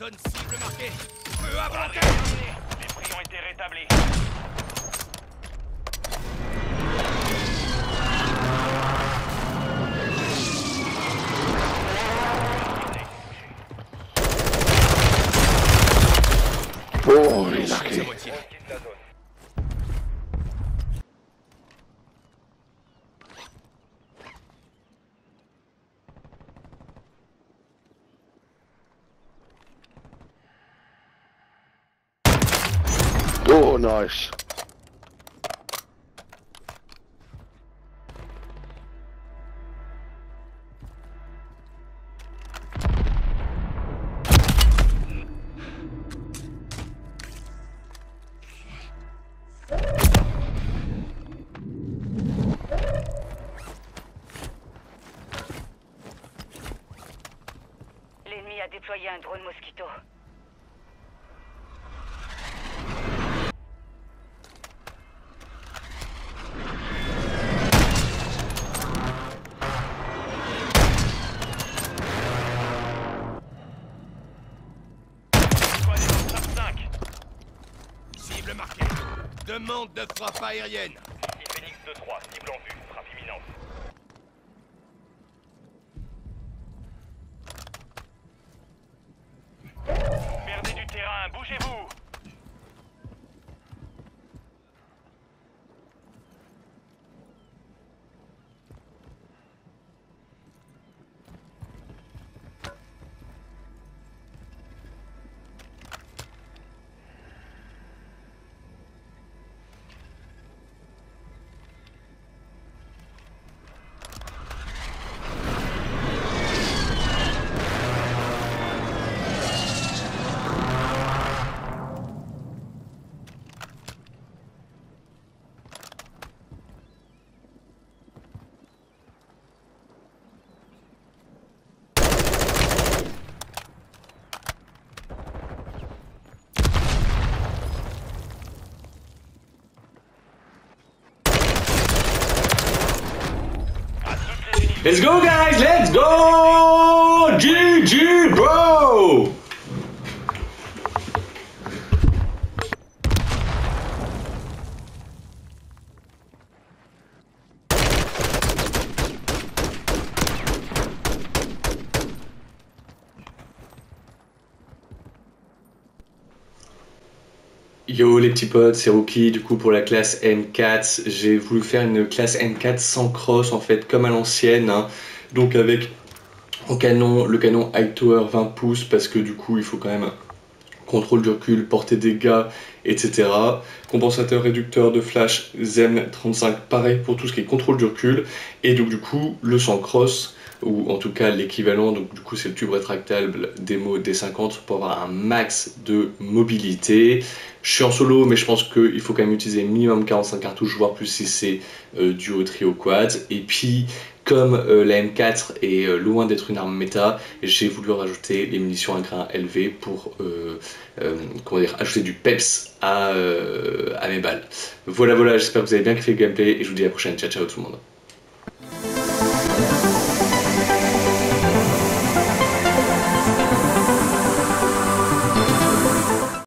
Zone cible marquée. Feu à volonté. Les prix ont été rétablis. Oh, il est marqué. Oh, nice. L'ennemi a déployé un drone mosquito. Demande de frappe aérienne. Phoenix 2-3, cible en vue, frappe imminente. Perdez du terrain, bougez-vous. Let's go, guys! Let's go! GG, bro! Yo les petits potes, c'est Rookie du coup pour la classe M4. J'ai voulu faire une classe M4 sans cross en fait, comme à l'ancienne, hein. Donc avec au canon, le canon Hightower 20 pouces parce que du coup il faut quand même contrôle du recul, portée dégâts, etc. Compensateur réducteur de flash Zen 35, pareil pour tout ce qui est contrôle du recul. Et donc du coup le sans cross, ou en tout cas l'équivalent, donc du coup c'est le tube rétractable démo D50 pour avoir un max de mobilité. Je suis en solo mais je pense qu'il faut quand même utiliser minimum 45 cartouches, voire plus si c'est duo, trio, quad. Et puis comme la M4 est loin d'être une arme méta, j'ai voulu rajouter les munitions à grain élevé pour comment dire, ajouter du peps à mes balles. Voilà, j'espère que vous avez bien kiffé le gameplay et je vous dis à la prochaine. Ciao, ciao tout le monde.